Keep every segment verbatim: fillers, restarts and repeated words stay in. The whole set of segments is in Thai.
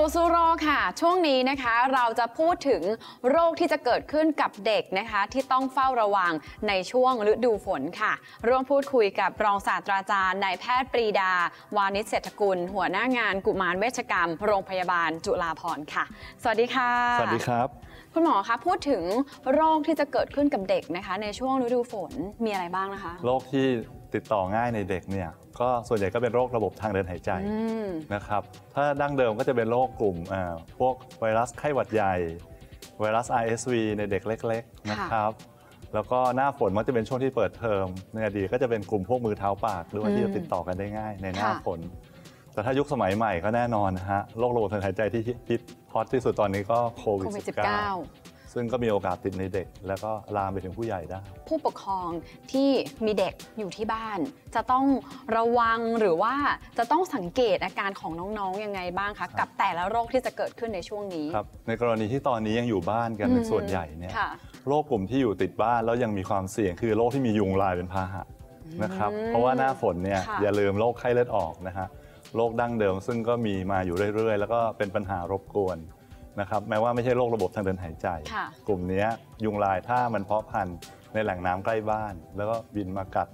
รู้สู้โรคค่ะช่วงนี้นะคะเราจะพูดถึงโรคที่จะเกิดขึ้นกับเด็กนะคะที่ต้องเฝ้าระวังในช่วงฤดูฝนค่ะร่วมพูดคุยกับรองศาสตราจารย์นายแพทย์ปรีดาวานิชเศรษฐกุลหัวหน้างานกุมารเวชกรรมโรงพยาบาลจุฬาภรณ์ค่ะสวัสดีค่ะสวัสดีครับคุณหมอคะพูดถึงโรคที่จะเกิดขึ้นกับเด็กนะคะในช่วงฤดูฝนมีอะไรบ้างนะคะโรคที่ติดต่อง่ายในเด็กเนี่ยก็ส่วนใหญ่ก็เป็นโรคระบบทางเดินหายใจนะครับถ้าดั้งเดิมก็จะเป็นโรคกลุ่มพวกไวรัสไข้หวัดใหญ่ไวรัส อาร์ เอส วี ในเด็กเล็กๆนะครับแล้วก็หน้าฝนมันจะเป็นช่วงที่เปิดเทอมในอดีตก็จะเป็นกลุ่มพวกมือเท้าปากด้วยที่จะติดต่อกันได้ง่ายในหน้าฝนแต่ถ้ายุคสมัยใหม่ก็แน่นอนนะฮะโรคระบบทางเดินหายใจที่ฮิตฮอตที่สุดตอนนี้ก็โควิด สิบเก้า ซึ่งก็มีโอกาสติดในเด็กแล้วก็ลามไปถึงผู้ใหญ่ได้ผู้ปกครองที่มีเด็กอยู่ที่บ้านจะต้องระวังหรือว่าจะต้องสังเกตอาการของน้องๆยังไงบ้างคะกับแต่ละโรคที่จะเกิดขึ้นในช่วงนี้ครับในกรณีที่ตอนนี้ยังอยู่บ้านกันเป็นส่วนใหญ่เนี่ยโรคกลุ่มที่อยู่ติดบ้านแล้วยังมีความเสี่ยงคือโรคที่มียุงลายเป็นพาหะนะครับเพราะว่าหน้าฝนเนี่ยอย่าลืมโรคไข้เลือดออกนะฮะโรคดั้งเดิมซึ่งก็มีมาอยู่เรื่อยๆแล้วก็เป็นปัญหารบกวนนะครับแม้ว่าไม่ใช่โรคระบบทางเดินหายใจกลุ่มนี้ยุงลายถ้ามันเพาะพันธุ์ในแหล่งน้ำใกล้บ้านแล้วก็บินมากัด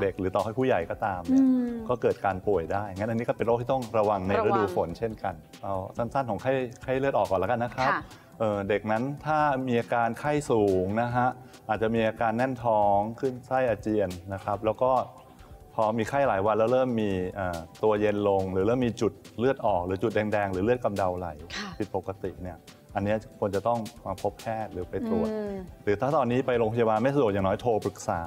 เด็กๆหรือต่อให้ผู้ใหญ่ก็ตามเนี่ยก็เกิดการป่วยได้งั้นอันนี้ก็เป็นโรคที่ต้องระวังในฤดูฝนเช่นกันเอาสั้นๆของไข้ไข้เลือดออกก่อนแล้วกันนะครับเด็กนั้นถ้ามีอาการไข้สูงนะฮะอาจจะมีอาการแน่นท้องขึ้นไส้อาเจียนนะครับแล้วก็พอมีไข้หลายวันแล้วเริ่มมีตัวเย็นลงหรือเริ่มมีจุดเลือดออกหรือจุดแดงๆหรือเลือดกำเดาไหลผิดปกติเนี่ยอันนี้ควรจะต้องมาพบแพทย์หรือไปตรวจหรือถ้าตอนนี้ไปโรงพยาบาลไม่สะดวกอย่างน้อยโทรปรึกษา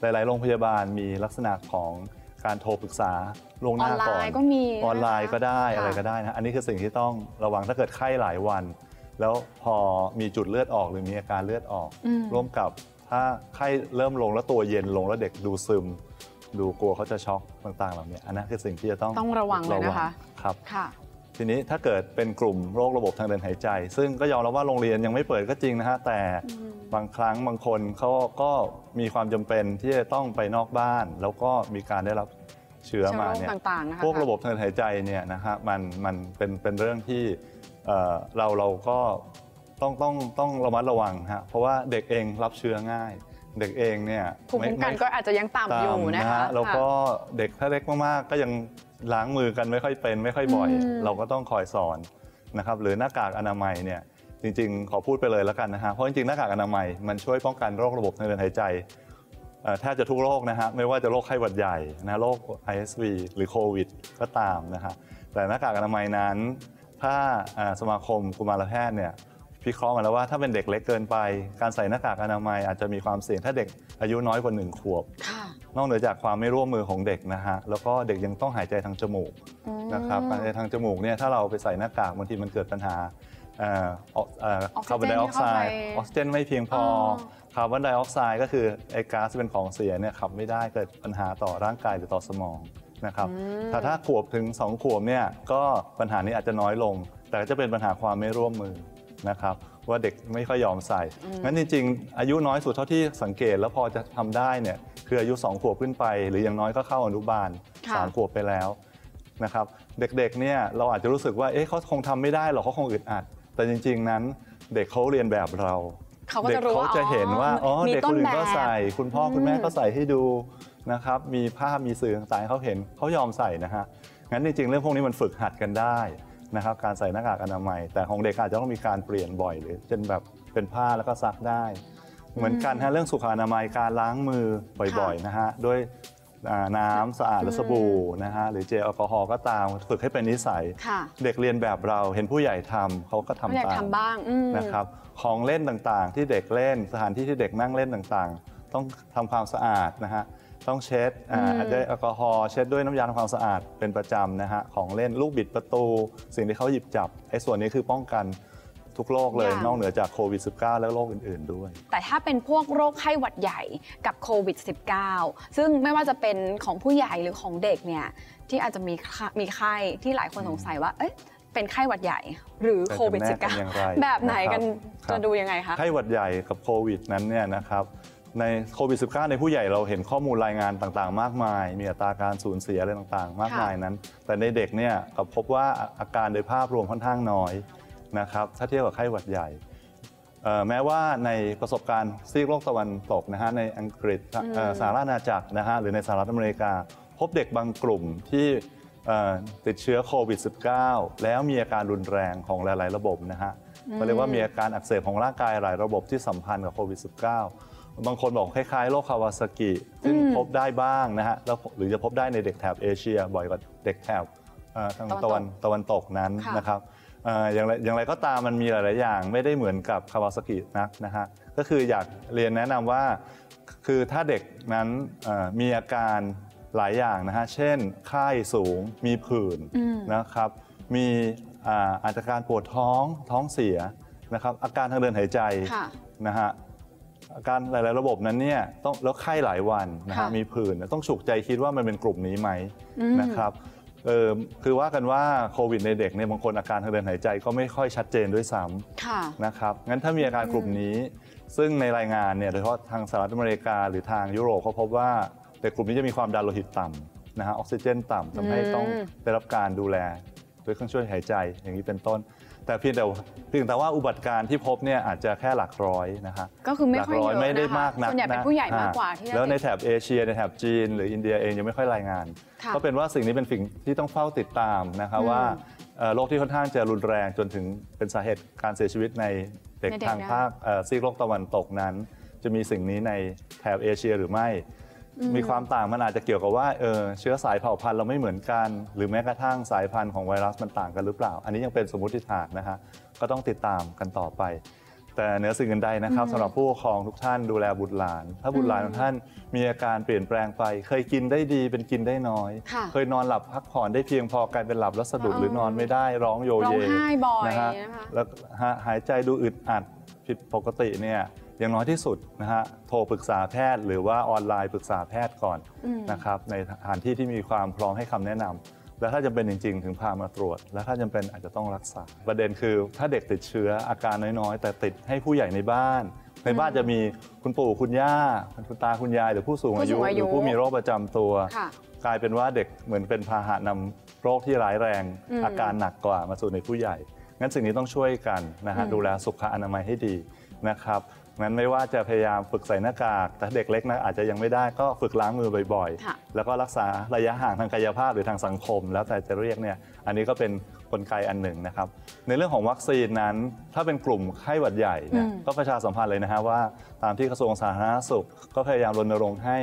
หลายๆโรงพยาบาลมีลักษณะของการโทรปรึกษาล่วงหน้าก่อนออนไลน์ก็มีออนไลน์ก็ได้อะไรก็ได้นะอันนี้คือสิ่งที่ต้องระวังถ้าเกิดไข้หลายวันแล้วพอมีจุดเลือดออกหรือมีอาการเลือดออกร่วมกับถ้าไข้เริ่มลงแล้วตัวเย็นลงแล้วเด็กดูซึมดูกลัวเขาจะช็อกต่างๆเหล่านี้อันนั้นคือสิ่งที่จะต้องต้องระวังเลยนะคะครับค่ะทีนี้ถ้าเกิดเป็นกลุ่มโรคระบบทางเดินหายใจซึ่งก็ยอมรับว่าโรงเรียนยังไม่เปิดก็จริงนะฮะแต่บางครั้งบางคนเขาก็มีความจำเป็นที่จะต้องไปนอกบ้านแล้วก็มีการได้รับเชื้อมาเนี่ยพวกระบบทางเดินหายใจเนี่ยนะฮะมันมันเป็นเป็นเรื่องที่เราเราก็ต้องต้องต้องระมัดระวังฮะเพราะว่าเด็กเองรับเชื้อง่ายเด็กเองเนี่ยภูมิคุ้มกันก็อาจจะยังต่ำอยู่นะคะแล้วก็เด็กถ้าเล็กมากๆก็ยังล้างมือกันไม่ค่อยเป็นไม่ค่อยบ่อยเราก็ต้องคอยสอนนะครับหรือหน้ากากอนามัยเนี่ยจริงๆขอพูดไปเลยแล้วกันนะฮะเพราะจริงๆหน้ากากอนามัยมันช่วยป้องกันโรคระบบทางเดินหายใจแทบจะทุกโรคนะฮะไม่ว่าจะโรคไข้หวัดใหญ่นะโรค ไอ เอส วี หรือโควิดก็ตามนะฮะแต่หน้ากากอนามัยนั้นถ้าสมาคมกุมารแพทย์เนี่ยพิเคราะห์มาแล้วว่าถ้าเป็นเด็กเล็กเกินไปการใส่หน้ากากอนามัยอาจจะมีความเสี่ยงถ้าเด็กอายุน้อยกว่าหนึ่งขวบนอกเหนือจากความไม่ร่วมมือของเด็กนะฮะแล้วก็เด็กยังต้องหายใจทางจมูกนะครับการหายใจทางจมูกเนี่ยถ้าเราไปใส่หน้ากากบางทีมันเกิดปัญหาคาร์บอนไดออกไซด์ออกซิเจนไม่เพียงพอคาร์บอนไดออกไซด์ก็คือไอ้ก๊าซที่เป็นของเสียเนี่ยขับไม่ได้เกิดปัญหาต่อร่างกายหรือต่อสมองนะครับแต่ถ้าขวบถึงสองขวบเนี่ยก็ปัญหานี้อาจจะน้อยลงแต่จะเป็นปัญหาความไม่ร่วมมือนะครับว่าเด็กไม่ค่อยยอมใส่งั้นจริงๆอายุน้อยสุดเท่าที่สังเกตแล้วพอจะทำได้เนี่ยคืออายุสองขวบขึ้นไปหรือยังน้อยก็เข้าอนุบาลสามขวบไปแล้วนะครับเด็กๆเนี่ยเราอาจจะรู้สึกว่าเอ๊ะเขาคงทำไม่ได้หรอกเขาคงอึดอัดแต่จริงๆนั้นเด็กเขาเรียนแบบเราเด็กเขาจะเห็นว่าอ๋อเด็กคนอื่นก็ใส่คุณพ่อคุณแม่ก็ใส่ให้ดูนะครับมีภาพมีสื่อต่างๆเขาเห็นเขายอมใส่นะฮะงั้นจริงๆเรื่องพวกนี้มันฝึกหัดกันได้นะครับการใส่หน้ากากอนามัยแต่ของเด็กอาจจะต้องมีการเปลี่ยนบ่อยหรือเช่นแบบเป็นผ้าแล้วก็ซักได้เหมือนกันฮะเรื่องสุขอนามัยการล้างมือบ่อยๆนะฮะด้วยน้ำสะอาดและสบู่นะฮะหรือเจลแอลกอฮอล์ก็ตามฝึกให้เป็นนิสัยเด็กเรียนแบบเราเห็นผู้ใหญ่ทำเขาก็ทำตามบ้างนะครับของเล่นต่างๆที่เด็กเล่นสถานที่ที่เด็กนั่งเล่นต่างๆต้องทำความสะอาดนะฮะต้องเช็ดด้วยแอลกอฮอล์เช็ดด้วยน้ำยาทำความสะอาดเป็นประจำนะฮะของเล่นลูกบิดประตูสิ่งที่เขาหยิบจับไอ้ส่วนนี้คือป้องกันทุกโรคเลยนอกเหนือจากโควิด สิบเก้า แล้วโรคอื่นๆด้วยแต่ถ้าเป็นพวกโรคไข้หวัดใหญ่กับโควิด สิบเก้า ซึ่งไม่ว่าจะเป็นของผู้ใหญ่หรือของเด็กเนี่ยที่อาจจะมีมีไข้ที่หลายคนสงสัยว่าเอ๊ะเป็นไข้หวัดใหญ่หรือโควิด สิบเก้า แบบไหนกันจะดูยังไงคะไข้หวัดใหญ่กับโควิดนั้นเนี่ยนะครับ ในโควิด สิบเก้า ในผู้ใหญ่เราเห็นข้อมูลรายงานต่างๆมากมายมีอัตราการสูญเสียอะไรต่างๆมากมายนั้นแต่ในเด็กเนี่ยก็พบว่าอาการโดยภาพรวมค่อนข้างน้อยนะครับถ้าเทียบกับไข้หวัดใหญ่แม้ว่าในประสบการณ์ซีกโลกตะวันตกนะฮะในอังกฤษสหราชอาณาจักรนะฮะหรือในสหรัฐอเมริกาพบเด็กบางกลุ่มที่ติดเชื้อโควิด สิบเก้า แล้วมีอาการรุนแรงของหลายๆระบบนะฮะเขาเรียกว่ามีอาการอักเสบของร่างกายหลายระบบที่สัมพันธ์กับโควิด สิบเก้า บางคนบอกคล้ายๆโรคคาวาซากิซึ่งพบได้บ้างนะฮะหรือจะพบได้ในเด็กแถบเอเชียบ่อยกว่าเด็กแถบทางตะวันตะวันตกนั้นนะครับอย่างไรอย่างไรก็ตามมันมีหลายๆอย่างไม่ได้เหมือนกับคาวาซากินักนะฮะก็คืออยากเรียนแนะนำว่าคือถ้าเด็กนั้นมีอาการหลายอย่างนะฮะเช่นไข้สูงมีผื่นนะครับมีอาการปวดท้องท้องเสียนะครับอาการทางเดินหายใจนะฮะอาการหลายๆระบบนั้นเนี่ยต้องแล้วไข้หลายวันนะฮะมีผื่นต้องฉุกใจคิดว่ามันเป็นกลุ่มนี้ไหมนะครับเออคือว่ากันว่าโควิดในเด็กเนี่ยบางคนอาการทางเดินหายใจก็ไม่ค่อยชัดเจนด้วยซ้ำนะครับงั้นถ้ามีอาการกลุ่มนี้ซึ่งในรายงานเนี่ยโดยเฉพาะทางสหรัฐอเมริกาหรือทางยุโรปเขาพบว่าเด็กกลุ่มนี้จะมีความดันโลหิตต่ำนะฮะออกซิเจนต่ำทำให้ต้องได้รับการดูแลด้วยเครื่องช่วยหายใจอย่างนี้เป็นต้นแต่เพียงแต่เพียงแต่ว่าอุบัติการที่พบเนี่ยอาจจะแค่หลักร้อยนะฮะก็คือไม่ค่อยเยอะไม่ได้มากนักส่วนใหญ่เป็นผู้ใหญ่มากกว่าที่แล้วในแถบเอเชียในแถบจีนหรืออินเดียเองยังไม่ค่อยรายงานก็เป็นว่าสิ่งนี้เป็นสิ่งที่ต้องเฝ้าติดตามนะคะว่าโรคที่ค่อนข้างจะรุนแรงจนถึงเป็นสาเหตุการเสียชีวิตในเด็กทางภาคซีกโลกตะวันตกนั้นจะมีสิ่งนี้ในแถบเอเชียหรือไม่มีความต่างมันอาจจะเกี่ยวกับว่าเออเชื้อสายเผ่าพันธุ์เราไม่เหมือนกันหรือแม้กระทั่งสายพันธุ์ของไวรัสมันต่างกันหรือเปล่าอันนี้ยังเป็นสมมติฐานนะฮะก็ต้องติดตามกันต่อไปแต่เหนือสิ่งอื่นใดนะครับสำหรับผู้ปกครองทุกท่านดูแลบุตรหลานถ้าบุตรหลานของท่านมีอาการเปลี่ยนแปลงไปเคยกินได้ดีเป็นกินได้น้อยเคยนอนหลับพักผ่อนได้เพียงพอกลายเป็นหลับแล้วสะดุดหรือนอนไม่ได้ร้องโยเยนะฮะแล้วหายใจดูอึดอัดผิดปกติเนี่ยอย่างน้อยที่สุดนะฮะโทรปรึกษาแพทย์หรือว่าออนไลน์ปรึกษาแพทย์ก่อนนะครับในสถานที่ที่มีความพร้อมให้คำแนะนำและถ้าจำเป็นจริงๆถึงพามาตรวจและถ้าจำเป็นอาจจะต้องรักษาประเด็นคือถ้าเด็กติดเชื้ออาการน้อยๆแต่ติดให้ผู้ใหญ่ในบ้านในบ้านจะมีคุณปู่คุณย่าคุณตาคุณยายหรือผู้สูงอายุหรือผู้มีโรคประจำตัวกลายเป็นว่าเด็กเหมือนเป็นพาหะนำโรคที่ร้ายแรงอาการหนักกว่ามาสู่ในผู้ใหญ่งั้นสิ่งนี้ต้องช่วยกันนะฮะดูแลสุขอนามัยให้ดีนะครับงั้นไม่ว่าจะพยายามฝึกใส่หน้ากากแต่เด็กเล็กนะอาจจะยังไม่ได้ก็ฝึกล้างมือบ่อยๆแล้วก็รักษาระยะห่างทางกายภาพหรือทางสังคมแล้วแต่จะเรียกเนี่ยอันนี้ก็เป็นกลไกอันหนึ่งนะครับในเรื่องของวัคซีนนั้นถ้าเป็นกลุ่มไข้หวัดใหญ่เนี่ยก็ประชาสัมพันธ์เลยนะฮะว่าตามที่กระทรวงสาธารณสุขก็พยายามรณรงค์ให้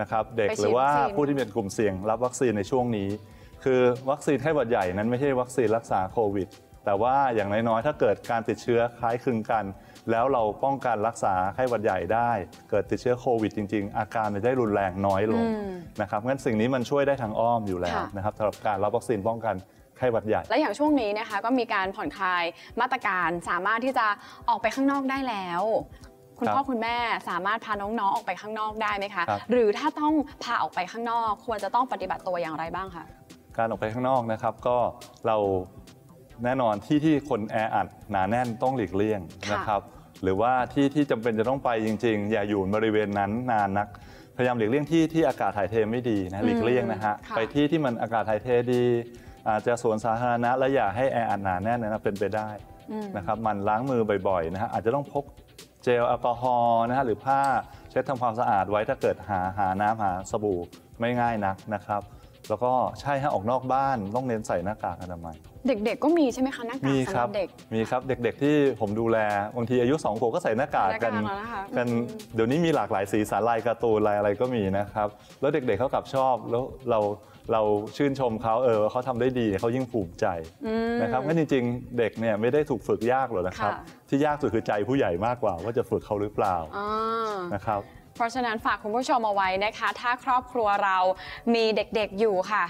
นะครับเด็กหรือว่าผู้ที่เป็นกลุ่มเสี่ยงรับวัคซีนในช่วงนี้คือวัคซีนไข้หวัดใหญ่นั้นไม่ใช่วัคซีนรักษาโควิดแต่ว่าอย่างน้อยๆถ้าเกิดการติดเชื้อคล้ายคลึงกันแล้วเราป้องกันรักษาไข้หวัดใหญ่ได้เกิดติดเชื้อโควิดจริงๆอาการมันได้รุนแรงน้อยลงนะครับงั้นสิ่งนี้มันช่วยได้ทางอ้อมอยู่แล้วนะครับสำหรับการรับวัคซีนป้องกันไข้หวัดใหญ่และอย่างช่วงนี้นะคะก็มีการผ่อนคลายมาตรการสามารถที่จะออกไปข้างนอกได้แล้วคุณพ่อคุณแม่สามารถพาน้องๆออกไปข้างนอกได้ไหมคะหรือถ้าต้องพาออกไปข้างนอกควรจะต้องปฏิบัติตัวอย่างไรบ้างคะการออกไปข้างนอกนะครับก็เราแน่นอนที่ที่คนแออัดหนาแน่นต้องหลีกเลี่ยงนะครับหรือว่าที่ที่จำเป็นจะต้องไปจริงๆอย่าอยู่บริเวณนั้นนานนักพยายามหลีกเลี่ยงที่ที่อากาศถ่ายเทไม่ดีนะหลีกเลี่ยงนะฮะไปที่ที่มันอากาศถ่ายเทดีอาจจะสวนสาธารณะและอย่าให้แออัดหนาแน่นนะเป็นไปได้นะครับมันล้างมือบ่อยๆนะฮะอาจจะต้องพกเจลแอลกอฮอล์นะฮะหรือผ้าเช็ดทำความสะอาดไว้ถ้าเกิดหาหาน้ำหาสบู่ไม่ง่ายนักนะครับแล้วก็ใช่ฮะออกนอกบ้านต้องเน้นใส่หน้ากากอนามัยเด็กๆก็มีใช่ไหมคะหน้ากากสำหรับเด็กมีครับเด็กๆที่ผมดูแลบางทีอายุสองขวบก็ใส่หน้ากากกันกันเดี๋ยวนี้มีหลากหลายสีสารลายการ์ตูนลายอะไรก็มีนะครับแล้วเด็กๆเขากลับชอบแล้วเราเราชื่นชมเขาเออเขาทำได้ดีเขายิ่งภูมิใจนะครับงั้นจริงๆเด็กเนี่ยไม่ได้ถูกฝึกยากหรอกนะครับที่ยากสุดคือใจผู้ใหญ่มากกว่าว่าจะฝึกเขาหรือเปล่านะครับเพราะฉะนั้นฝากคุณผู้ชมเอาไว้นะคะถ้าครอบครัวเรามีเด็กๆอยู่ค่ะ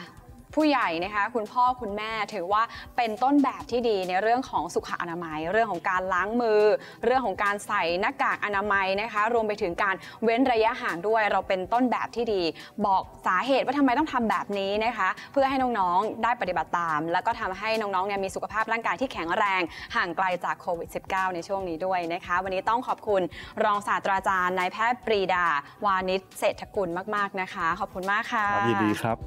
ผู้ใหญ่นะคะคุณพ่อคุณแม่ถือว่าเป็นต้นแบบที่ดีในเรื่องของสุขอนามัยเรื่องของการล้างมือเรื่องของการใส่หน้ากากอนามัยนะคะรวมไปถึงการเว้นระยะห่างด้วยเราเป็นต้นแบบที่ดีบอกสาเหตุว่าทำไมต้องทำแบบนี้นะคะเพื่อให้น้องๆได้ปฏิบัติตามแล้วก็ทำให้น้องๆเนี่ยมีสุขภาพร่างกายที่แข็งแรงห่างไกลจากโควิด สิบเก้า ในช่วงนี้ด้วยนะคะวันนี้ต้องขอบคุณรองศาสตราจารย์นายแพทย์ปรีดาวานิชเศรษฐกุลมากๆนะคะขอบคุณมากค่ะยินดีครับ